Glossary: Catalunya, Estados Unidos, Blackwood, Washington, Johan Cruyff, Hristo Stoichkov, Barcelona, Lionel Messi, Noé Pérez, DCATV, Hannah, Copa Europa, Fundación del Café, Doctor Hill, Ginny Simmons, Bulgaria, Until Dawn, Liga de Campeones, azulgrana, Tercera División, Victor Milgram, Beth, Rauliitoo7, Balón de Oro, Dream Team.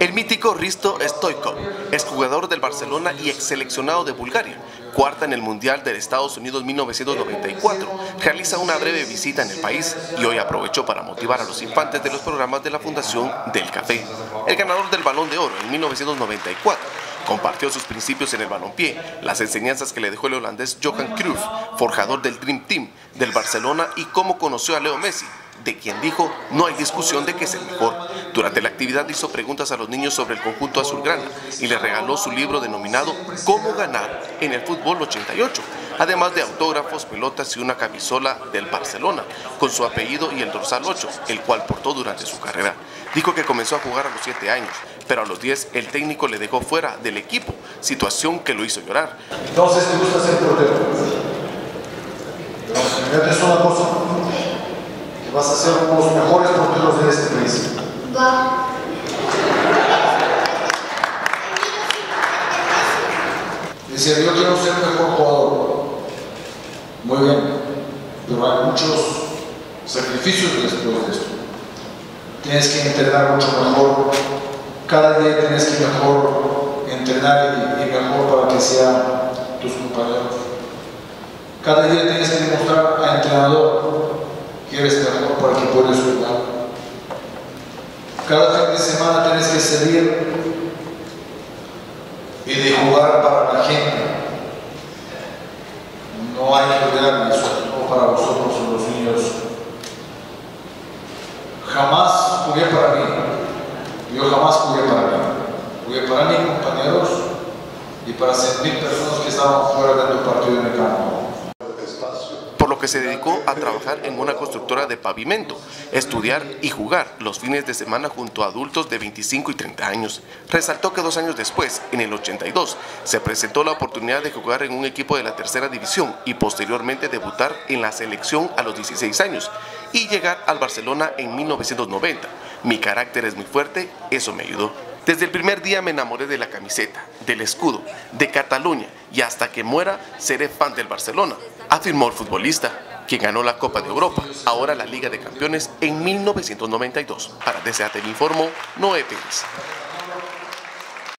El mítico Hristo Stoichkov, exjugador del Barcelona y ex seleccionado de Bulgaria, cuarta en el Mundial de Estados Unidos 1994, realiza una breve visita en el país y hoy aprovechó para motivar a los infantes de los programas de la Fundación del Café. El ganador del Balón de Oro en 1994 compartió sus principios en el balompié, las enseñanzas que le dejó el holandés Johan Cruyff, forjador del Dream Team del Barcelona, y cómo conoció a Leo Messi, de quien dijo: no hay discusión de que es el mejor. Durante la actividad hizo preguntas a los niños sobre el conjunto azulgrana y les regaló su libro denominado Cómo ganar en el fútbol 88, además de autógrafos, pelotas y una camisola del Barcelona con su apellido y el dorsal 8, el cual portó durante su carrera. Dijo que comenzó a jugar a los 7 años, pero a los 10 el técnico le dejó fuera del equipo, situación que lo hizo llorar. Entonces, ¿te gusta ser portero? No, es una cosa. Vas a ser uno de los mejores porteros de este país. Va. Decía, yo quiero ser el mejor jugador. Muy bien. Pero hay muchos sacrificios después de esto. Tienes que entrenar mucho mejor. Cada día tienes que mejor entrenar y mejor para que sean tus compañeros. Cada día tienes que demostrar al entrenador que eres mejor para que puedas jugar. Cada fin de semana tienes que salir y de jugar para la gente. No hay que olvidar eso, no para vosotros o los niños. Jamás jugué para mí. Yo jamás jugué para mí. Jugué para mis compañeros y para 100.000 personas que estaban fuera de los partidos de campo. Que se dedicó a trabajar en una constructora de pavimento, estudiar y jugar los fines de semana junto a adultos de 25 y 30 años. Resaltó que 2 años después, en el 82, se presentó la oportunidad de jugar en un equipo de la Tercera División y posteriormente debutar en la selección a los 16 años y llegar al Barcelona en 1990. Mi carácter es muy fuerte, eso me ayudó. Desde el primer día me enamoré de la camiseta, del escudo, de Catalunya y hasta que muera seré fan del Barcelona, afirmó el futbolista, quien ganó la Copa de Europa, ahora la Liga de Campeones en 1992. Para DCATV informó Noé Pérez.